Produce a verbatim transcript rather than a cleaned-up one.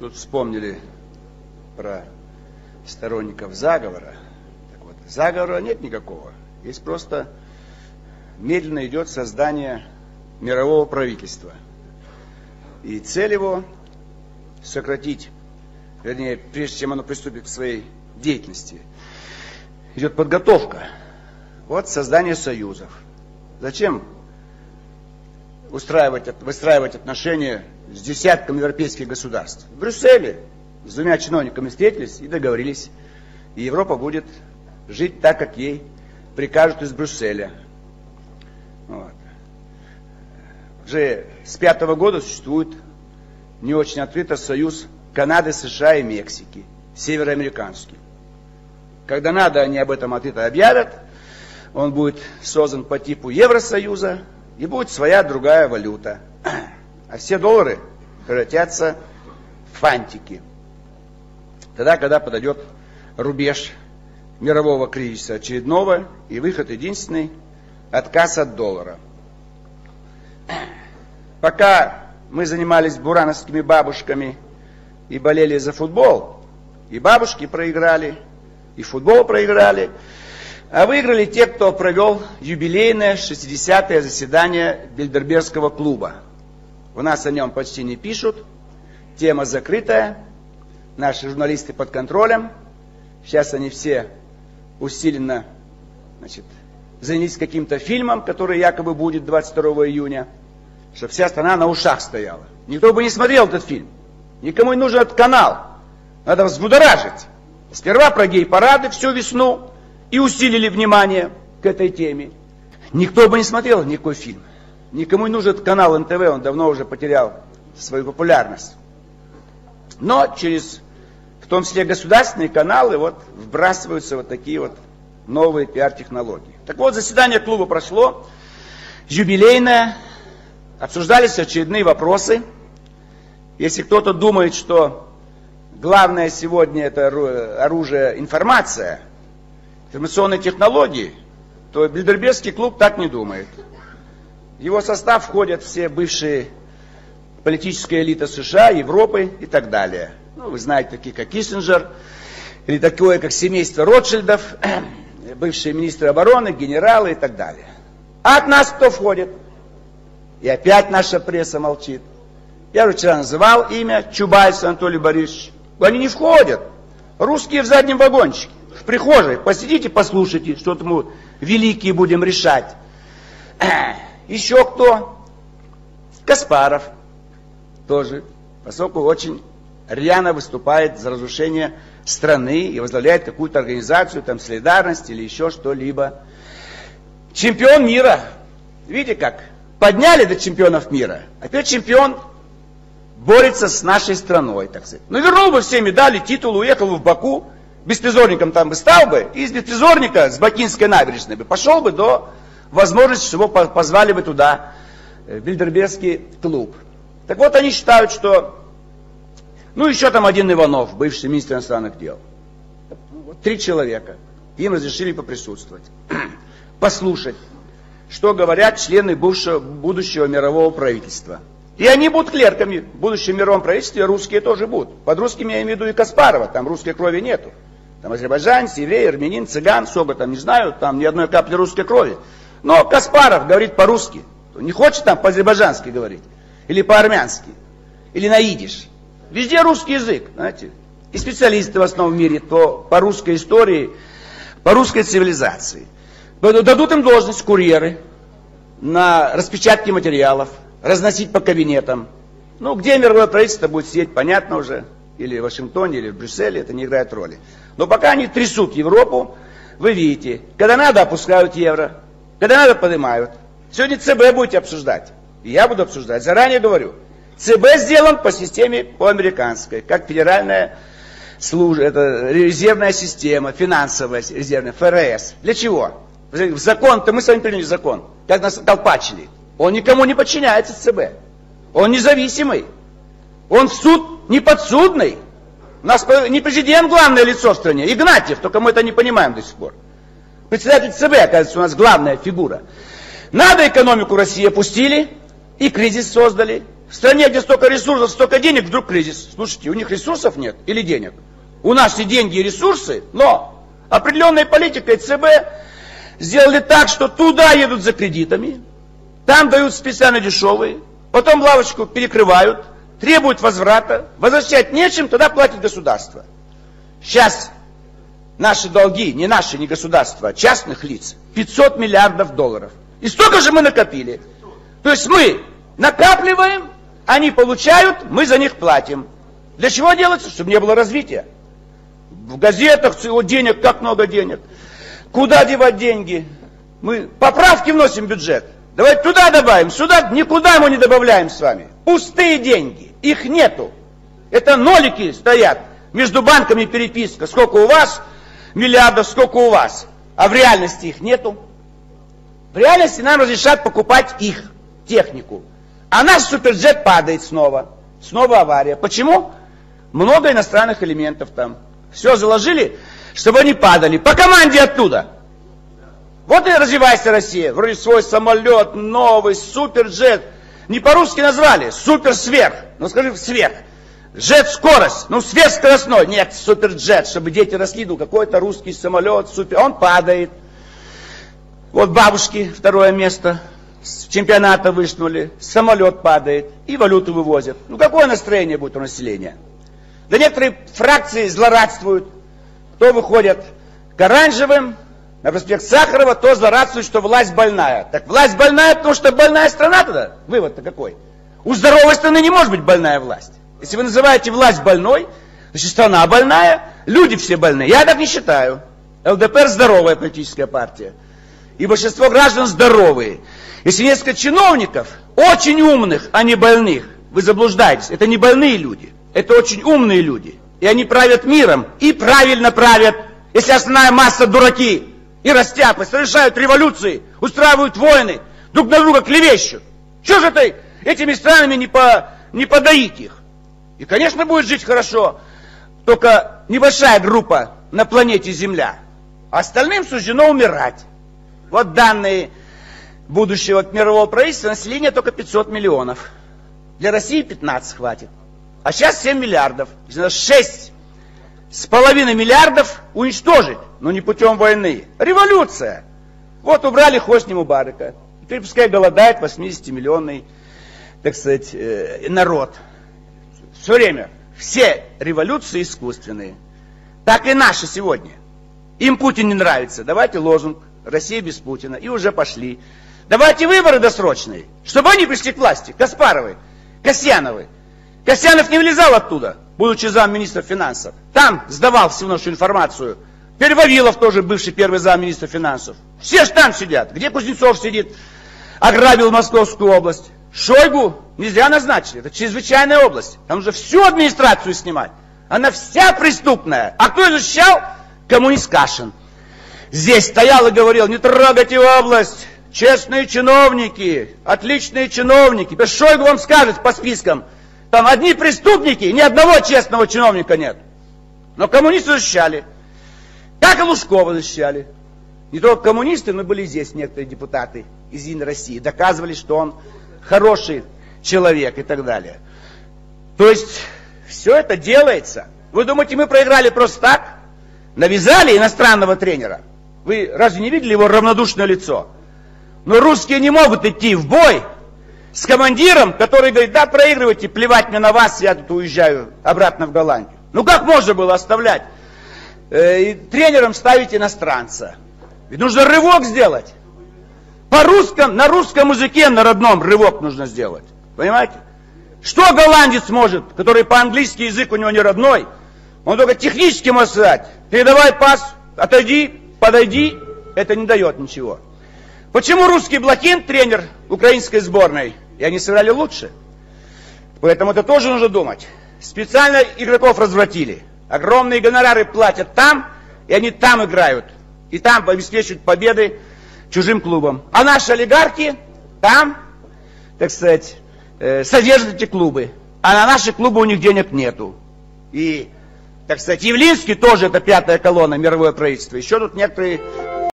Тут вспомнили про сторонников заговора. Так вот, заговора нет никакого. Есть просто медленно идет создание мирового правительства. И цель его сократить, вернее, прежде чем оно приступит к своей деятельности, идет подготовка. Вот создание союзов. Зачем устраивать, выстраивать отношения с десятками европейских государств? В Брюсселе с двумя чиновниками встретились и договорились. И Европа будет жить так, как ей прикажут из Брюсселя. Вот. Уже с пятого года существует не очень открыто союз Канады, США и Мексики, североамериканский. Когда надо, они об этом открыто объявят. Он будет создан по типу Евросоюза, и будет своя другая валюта. А все доллары превратятся в фантики. Тогда, когда подойдет рубеж мирового кризиса очередного, и выход единственный – отказ от доллара. Пока мы занимались бурановскими бабушками и болели за футбол, и бабушки проиграли, и футбол проиграли, а выиграли те, кто провел юбилейное шестидесятое заседание Бильдербергского клуба. У нас о нем почти не пишут. Тема закрытая. Наши журналисты под контролем. Сейчас они все усиленно, значит, занялись каким-то фильмом, который якобы будет двадцать второго июня. Чтобы вся страна на ушах стояла. Никто бы не смотрел этот фильм. Никому не нужен этот канал. Надо взбудоражить. Сперва про гей-парады всю весну. И усилили внимание к этой теме. Никто бы не смотрел никакой фильм. Никому не нужен канал эн тэ вэ, он давно уже потерял свою популярность. Но через, в том числе, государственные каналы вот вбрасываются вот такие вот новые пиар-технологии. Так вот, заседание клуба прошло, юбилейное, обсуждались очередные вопросы. Если кто-то думает, что главное сегодня это оружие информация, информационные технологии, то Бильдербергский клуб так не думает. В его состав входят все бывшие политическая элита США, Европы и так далее. Ну, вы знаете, такие как Киссинджер, или такое как семейство Ротшильдов, бывшие министры обороны, генералы и так далее. А от нас кто входит? И опять наша пресса молчит. Я уже вчера называл имя Чубайса Анатолия Борисовича. Они не входят. Русские в заднем вагончике. В прихожей, посидите, послушайте, что-то мы великие будем решать. Еще кто? Каспаров. Тоже, поскольку очень рьяно выступает за разрушение страны и возглавляет какую-то организацию, там, Солидарность или еще что-либо. Чемпион мира. Видите как? Подняли до чемпионов мира, а теперь чемпион борется с нашей страной, так сказать. Ну, вернул бы все медали, титулы, уехал бы в Баку. Беспризорником там бы стал бы, и из беспризорника с Бакинской набережной бы пошел бы до возможности, чтобы позвали бы туда Бильдербергский клуб. Так вот, они считают, что... Ну, еще там один Иванов, бывший министр иностранных дел. Три человека. Им разрешили поприсутствовать. Послушать, что говорят члены бывшего, будущего мирового правительства. И они будут клерками. В будущем мировом правительстве русские тоже будут. Под русскими я имею в виду и Каспарова. Там русской крови нету. Там азербайджанцы, евреи, армянин, цыган, сколько там не знаю, там ни одной капли русской крови. Но Каспаров говорит по-русски. Он не хочет там по-азербайджански говорить. Или по-армянски. Или на идиш. Везде русский язык, знаете. И специалисты в основном в мире то по русской истории, по русской цивилизации. Дадут им должность курьеры на распечатке материалов, разносить по кабинетам. Ну, где мировое правительство будет сидеть, понятно уже. Или в Вашингтоне, или в Брюсселе, это не играет роли. Но пока они трясут Европу, вы видите, когда надо, опускают евро, когда надо, поднимают. Сегодня цэ бэ будете обсуждать, и я буду обсуждать, заранее говорю. цэ бэ сделан по системе по-американской, как федеральная служба, это резервная система, финансовая резервная, эф эр эс. Для чего? Закон-то, мы с вами приняли закон, как нас толпачили. Он никому не подчиняется цэ бэ. Он независимый. Он в суд не подсудный. У нас не президент главное лицо в стране. Игнатьев, только мы это не понимаем до сих пор. Председатель цэ бэ, оказывается, у нас главная фигура. Надо экономику России опустили. и кризис создали. В стране, где столько ресурсов, столько денег, вдруг кризис. Слушайте, у них ресурсов нет или денег? У нас и деньги, и ресурсы, но определенной политикой ЦБ сделали так, что туда едут за кредитами, там дают специально дешевые, потом лавочку перекрывают, требуют возврата, возвращать нечем, тогда платит государство. Сейчас наши долги, не наши, не государства, а частных лиц, пятьсот миллиардов долларов. И столько же мы накопили. То есть мы накапливаем, они получают, мы за них платим. Для чего делается? Чтобы не было развития. В газетах денег, как много денег. Куда девать деньги? Мы поправки вносим в бюджет. Давайте туда добавим, сюда, никуда мы не добавляем с вами. Пустые деньги, их нету. Это нолики стоят. Между банками переписка, сколько у вас миллиардов, сколько у вас. А в реальности их нету. В реальности нам разрешат покупать их, технику. А наш суперджет падает снова. Снова авария. Почему? Много иностранных элементов там. Все заложили, чтобы они падали. По команде оттуда. Вот и развивайся, Россия. Вроде свой самолет, новый суперджет. Не по-русски назвали. Суперсверх. Ну скажи, сверх. Джет-скорость, ну сверхскоростной, нет, суперджет, чтобы дети росли, ну какой-то русский самолет, супер, он падает. Вот бабушки второе место с чемпионата вышнули, самолет падает и валюту вывозят. Ну какое настроение будет у населения? Да некоторые фракции злорадствуют, кто выходит к оранжевым, на проспект Сахарова, то злорадствует, что власть больная. Так власть больная, потому что больная страна тогда, вывод-то какой? У здоровой страны не может быть больная власть. Если вы называете власть больной, значит страна больная, люди все больные. Я так не считаю. ЛДПР здоровая политическая партия. И большинство граждан здоровые. Если несколько чиновников, очень умных, а не больных, вы заблуждаетесь. Это не больные люди, это очень умные люди. И они правят миром, и правильно правят. Если основная масса дураки и растяпы, совершают революции, устраивают войны, друг на друга клевещут. Чего же ты этими странами не, по, не подоить их? И, конечно, будет жить хорошо, только небольшая группа на планете Земля. Остальным суждено умирать. Вот данные будущего мирового правительства, население только пятьсот миллионов. Для России пятнадцать хватит. А сейчас семь миллиардов. шесть с половиной миллиардов уничтожить, но не путем войны. Революция. Вот убрали Хосни Мубарака. Теперь пускай голодает восьмидесятимиллионный, так сказать, народ. Все время. Все революции искусственные. Так и наши сегодня. Им Путин не нравится. Давайте лозунг «Россия без Путина». И уже пошли. Давайте выборы досрочные, чтобы они пришли к власти. Каспаровы, Касьяновы. Касьянов не вылезал оттуда, будучи замминистра финансов. Там сдавал всю нашу информацию. Перевавилов тоже, бывший первый замминистра финансов. Все же там сидят. Где Кузнецов сидит? Ограбил Московскую область. Шойгу нельзя назначить, это чрезвычайная область. Там нужно всю администрацию снимать. Она вся преступная. А кто защищал? Коммунист Кашин. Здесь стоял и говорил, не трогайте область. Честные чиновники, отличные чиновники. Шойгу вам скажет по спискам. Там одни преступники, ни одного честного чиновника нет. Но коммунисты защищали. Так и Лужкова защищали. Не только коммунисты, но были здесь некоторые депутаты из Единой России. Доказывали, что он... хороший человек и так далее. То есть, все это делается. Вы думаете, мы проиграли просто так? Навязали иностранного тренера. Вы разве не видели его равнодушное лицо? Но русские не могут идти в бой с командиром, который говорит, да, проигрывайте, плевать мне на вас, я тут уезжаю обратно в Голландию. Ну, как можно было оставлять? И тренером ставить иностранца. Ведь нужно рывок сделать. По русскому, на русском языке, на родном рывок нужно сделать. Понимаете? Что голландец может, который по-английски язык у него не родной, он только технически может сказать, передавай пас, отойди, подойди, это не дает ничего. Почему русский Блокин, тренер украинской сборной, и они сыграли лучше? Поэтому это тоже нужно думать. Специально игроков развратили. Огромные гонорары платят там, и они там играют. И там обеспечивают победы чужим клубом. А наши олигархи там, так сказать, содержат эти клубы. А на наши клубы у них денег нету. И, так сказать, Явлинский тоже это пятая колонна мировое правительство. Еще тут некоторые...